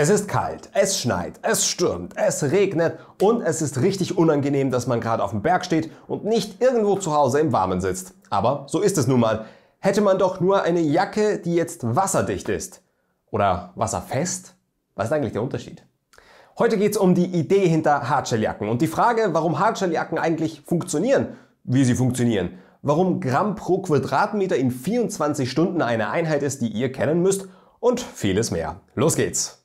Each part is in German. Es ist kalt, es schneit, es stürmt, es regnet und es ist richtig unangenehm, dass man gerade auf dem Berg steht und nicht irgendwo zu Hause im Warmen sitzt. Aber so ist es nun mal. Hätte man doch nur eine Jacke, die jetzt wasserdicht ist. Oder wasserfest? Was ist eigentlich der Unterschied? Heute geht es um die Idee hinter Hardshelljacken und die Frage, warum Hardshelljacken eigentlich funktionieren, wie sie funktionieren. Warum Gramm pro Quadratmeter in 24 Stunden eine Einheit ist, die ihr kennen müsst und vieles mehr. Los geht's!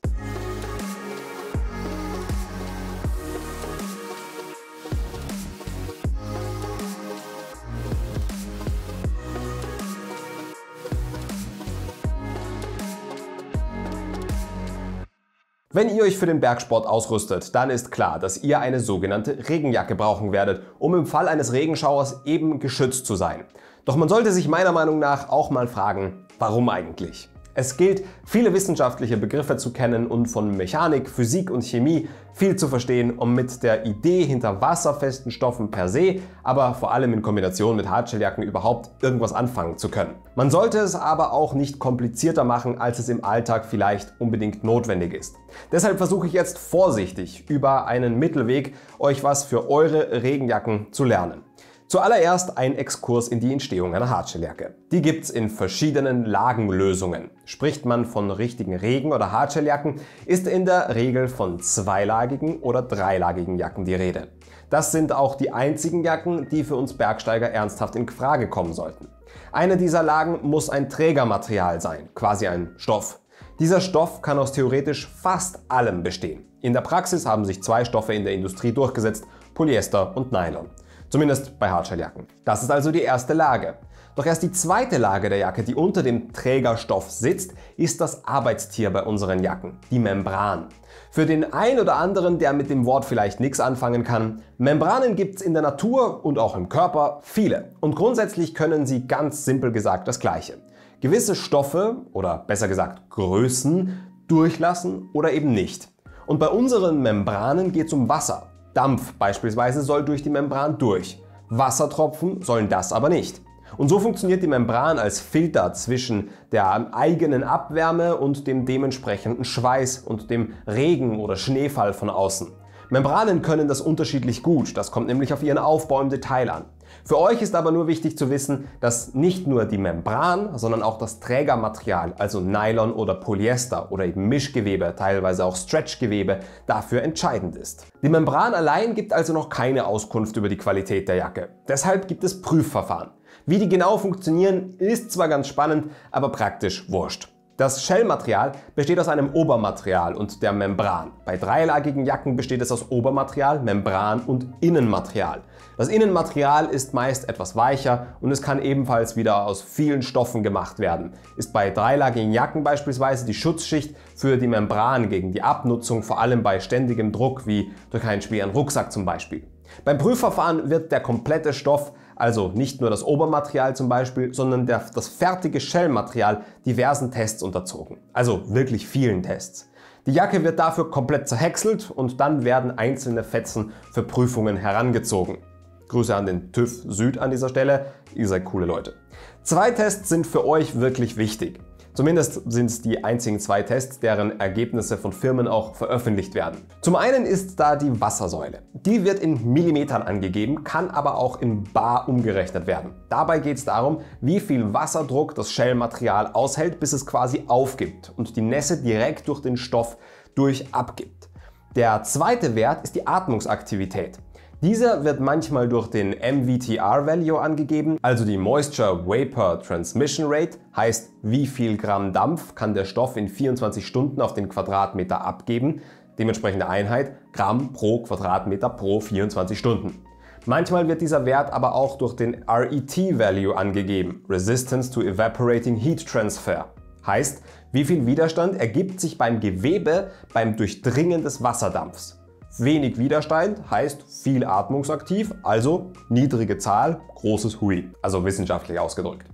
Wenn ihr euch für den Bergsport ausrüstet, dann ist klar, dass ihr eine sogenannte Regenjacke brauchen werdet, um im Fall eines Regenschauers eben geschützt zu sein. Doch man sollte sich meiner Meinung nach auch mal fragen, warum eigentlich? Es gilt, viele wissenschaftliche Begriffe zu kennen und von Mechanik, Physik und Chemie viel zu verstehen, um mit der Idee hinter wasserfesten Stoffen per se, aber vor allem in Kombination mit Hardshelljacken überhaupt irgendwas anfangen zu können. Man sollte es aber auch nicht komplizierter machen, als es im Alltag vielleicht unbedingt notwendig ist. Deshalb versuche ich jetzt vorsichtig über einen Mittelweg, euch was für eure Regenjacken zu lernen. Zuallererst ein Exkurs in die Entstehung einer Hardshelljacke. Die gibt's in verschiedenen Lagenlösungen. Spricht man von richtigen Regen- oder Hardshelljacken, ist in der Regel von zweilagigen oder dreilagigen Jacken die Rede. Das sind auch die einzigen Jacken, die für uns Bergsteiger ernsthaft in Frage kommen sollten. Eine dieser Lagen muss ein Trägermaterial sein, quasi ein Stoff. Dieser Stoff kann aus theoretisch fast allem bestehen. In der Praxis haben sich zwei Stoffe in der Industrie durchgesetzt, Polyester und Nylon. Zumindest bei Hardshelljacken. Das ist also die erste Lage. Doch erst die zweite Lage der Jacke, die unter dem Trägerstoff sitzt, ist das Arbeitstier bei unseren Jacken, die Membran. Für den ein oder anderen, der mit dem Wort vielleicht nichts anfangen kann, Membranen gibt es in der Natur und auch im Körper viele. Und grundsätzlich können sie ganz simpel gesagt das Gleiche. Gewisse Stoffe, oder besser gesagt Größen, durchlassen oder eben nicht. Und bei unseren Membranen geht es um Wasser. Dampf beispielsweise soll durch die Membran durch, Wassertropfen sollen das aber nicht. Und so funktioniert die Membran als Filter zwischen der eigenen Abwärme und dem dementsprechenden Schweiß und dem Regen oder Schneefall von außen. Membranen können das unterschiedlich gut, das kommt nämlich auf ihren Aufbau im Detail an. Für euch ist aber nur wichtig zu wissen, dass nicht nur die Membran, sondern auch das Trägermaterial, also Nylon oder Polyester oder eben Mischgewebe, teilweise auch Stretchgewebe, dafür entscheidend ist. Die Membran allein gibt also noch keine Auskunft über die Qualität der Jacke. Deshalb gibt es Prüfverfahren. Wie die genau funktionieren, ist zwar ganz spannend, aber praktisch wurscht. Das Shellmaterial besteht aus einem Obermaterial und der Membran. Bei dreilagigen Jacken besteht es aus Obermaterial, Membran und Innenmaterial. Das Innenmaterial ist meist etwas weicher und es kann ebenfalls wieder aus vielen Stoffen gemacht werden. Ist bei dreilagigen Jacken beispielsweise die Schutzschicht für die Membran gegen die Abnutzung, vor allem bei ständigem Druck, wie durch einen schweren Rucksack zum Beispiel. Beim Prüfverfahren wird der komplette Stoff, also nicht nur das Obermaterial zum Beispiel, sondern das fertige Shellmaterial, diversen Tests unterzogen. Also wirklich vielen Tests. Die Jacke wird dafür komplett zerhäckselt und dann werden einzelne Fetzen für Prüfungen herangezogen. Grüße an den TÜV Süd an dieser Stelle, ihr seid coole Leute. Zwei Tests sind für euch wirklich wichtig. Zumindest sind es die einzigen zwei Tests, deren Ergebnisse von Firmen auch veröffentlicht werden. Zum einen ist da die Wassersäule. Die wird in Millimetern angegeben, kann aber auch in Bar umgerechnet werden. Dabei geht es darum, wie viel Wasserdruck das Shellmaterial aushält, bis es quasi aufgibt und die Nässe direkt durch den Stoff durch abgibt. Der zweite Wert ist die Atmungsaktivität. Dieser wird manchmal durch den MVTR-Value angegeben, also die Moisture Vapor Transmission Rate, heißt wie viel Gramm Dampf kann der Stoff in 24 Stunden auf den Quadratmeter abgeben, dementsprechende Einheit Gramm pro Quadratmeter pro 24 Stunden. Manchmal wird dieser Wert aber auch durch den RET-Value angegeben, Resistance to Evaporating Heat Transfer, heißt wie viel Widerstand ergibt sich beim Gewebe beim Durchdringen des Wasserdampfs. Wenig Widerstand heißt viel atmungsaktiv, also niedrige Zahl, großes Hui, also wissenschaftlich ausgedrückt.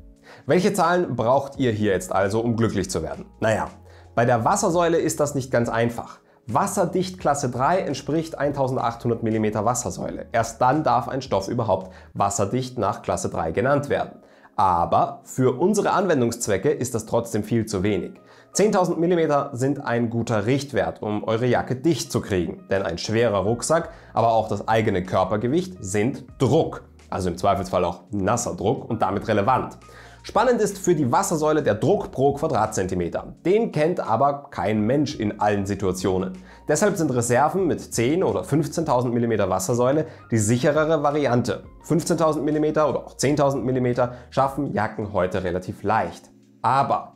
Welche Zahlen braucht ihr hier jetzt also, um glücklich zu werden? Naja, bei der Wassersäule ist das nicht ganz einfach. Wasserdicht Klasse 3 entspricht 1800 mm Wassersäule. Erst dann darf ein Stoff überhaupt wasserdicht nach Klasse 3 genannt werden. Aber für unsere Anwendungszwecke ist das trotzdem viel zu wenig. 10.000 mm sind ein guter Richtwert, um eure Jacke dicht zu kriegen, denn ein schwerer Rucksack, aber auch das eigene Körpergewicht sind Druck, also im Zweifelsfall auch nasser Druck und damit relevant. Spannend ist für die Wassersäule der Druck pro Quadratzentimeter. Den kennt aber kein Mensch in allen Situationen. Deshalb sind Reserven mit 10.000 oder 15.000 mm Wassersäule die sicherere Variante. 15.000 mm oder auch 10.000 mm schaffen Jacken heute relativ leicht. Aber,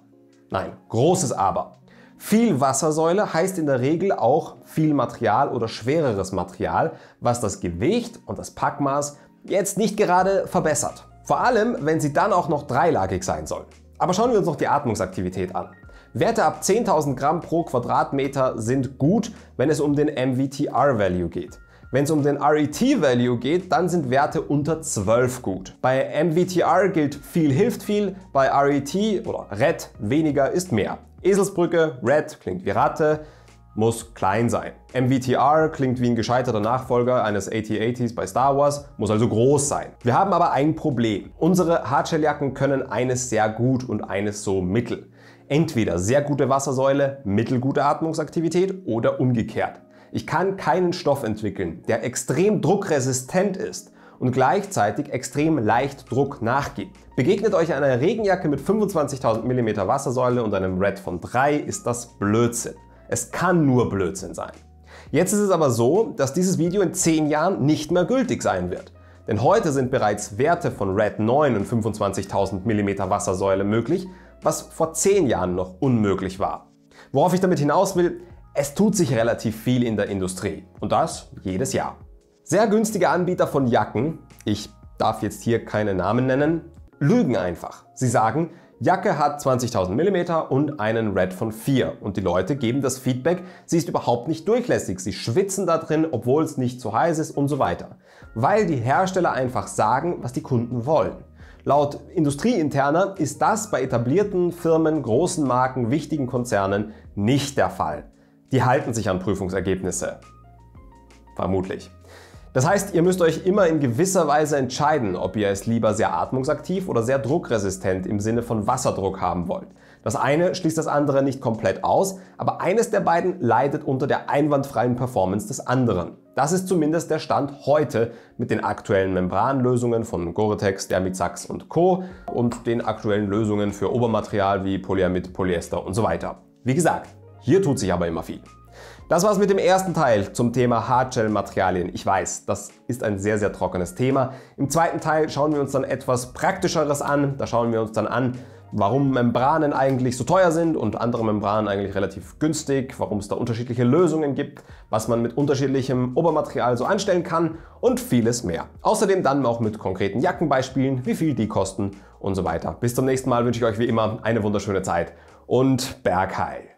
nein, großes Aber. Viel Wassersäule heißt in der Regel auch viel Material oder schwereres Material, was das Gewicht und das Packmaß jetzt nicht gerade verbessert. Vor allem, wenn sie dann auch noch dreilagig sein soll. Aber schauen wir uns noch die Atmungsaktivität an. Werte ab 10.000 Gramm pro Quadratmeter sind gut, wenn es um den MVTR-Value geht. Wenn es um den RET-Value geht, dann sind Werte unter 12 gut. Bei MVTR gilt, viel hilft viel, bei RET oder RET weniger ist mehr. Eselsbrücke, RET klingt wie Ratte, muss klein sein. MVTR klingt wie ein gescheiterter Nachfolger eines AT-ATs bei Star Wars, muss also groß sein. Wir haben aber ein Problem. Unsere Hardshelljacken können eines sehr gut und eines so mittel. Entweder sehr gute Wassersäule, mittelgute Atmungsaktivität oder umgekehrt. Ich kann keinen Stoff entwickeln, der extrem druckresistent ist und gleichzeitig extrem leicht Druck nachgibt. Begegnet euch einer Regenjacke mit 25.000 mm Wassersäule und einem RET von 3, ist das Blödsinn. Es kann nur Blödsinn sein. Jetzt ist es aber so, dass dieses Video in 10 Jahren nicht mehr gültig sein wird. Denn heute sind bereits Werte von RET 9 und 25.000 mm Wassersäule möglich, was vor 10 Jahren noch unmöglich war. Worauf ich damit hinaus will, es tut sich relativ viel in der Industrie. Und das jedes Jahr. Sehr günstige Anbieter von Jacken, ich darf jetzt hier keine Namen nennen, lügen einfach. Sie sagen, Jacke hat 20.000 mm und einen RET von 4 und die Leute geben das Feedback, sie ist überhaupt nicht durchlässig, sie schwitzen da drin, obwohl es nicht zu heiß ist und so weiter. Weil die Hersteller einfach sagen, was die Kunden wollen. Laut Industrieinterner ist das bei etablierten Firmen, großen Marken, wichtigen Konzernen nicht der Fall. Die halten sich an Prüfungsergebnisse. Vermutlich. Das heißt, ihr müsst euch immer in gewisser Weise entscheiden, ob ihr es lieber sehr atmungsaktiv oder sehr druckresistent im Sinne von Wasserdruck haben wollt. Das eine schließt das andere nicht komplett aus, aber eines der beiden leidet unter der einwandfreien Performance des anderen. Das ist zumindest der Stand heute mit den aktuellen Membranlösungen von Gore-Tex, Dermizax und Co. und den aktuellen Lösungen für Obermaterial wie Polyamid, Polyester und so weiter. Wie gesagt, hier tut sich aber immer viel. Das war's mit dem ersten Teil zum Thema Hardshell-Materialien. Ich weiß, das ist ein sehr, sehr trockenes Thema. Im zweiten Teil schauen wir uns dann etwas Praktischeres an. Da schauen wir uns dann an, warum Membranen eigentlich so teuer sind und andere Membranen eigentlich relativ günstig, warum es da unterschiedliche Lösungen gibt, was man mit unterschiedlichem Obermaterial so anstellen kann und vieles mehr. Außerdem dann auch mit konkreten Jackenbeispielen, wie viel die kosten und so weiter. Bis zum nächsten Mal wünsche ich euch wie immer eine wunderschöne Zeit und Bergheil.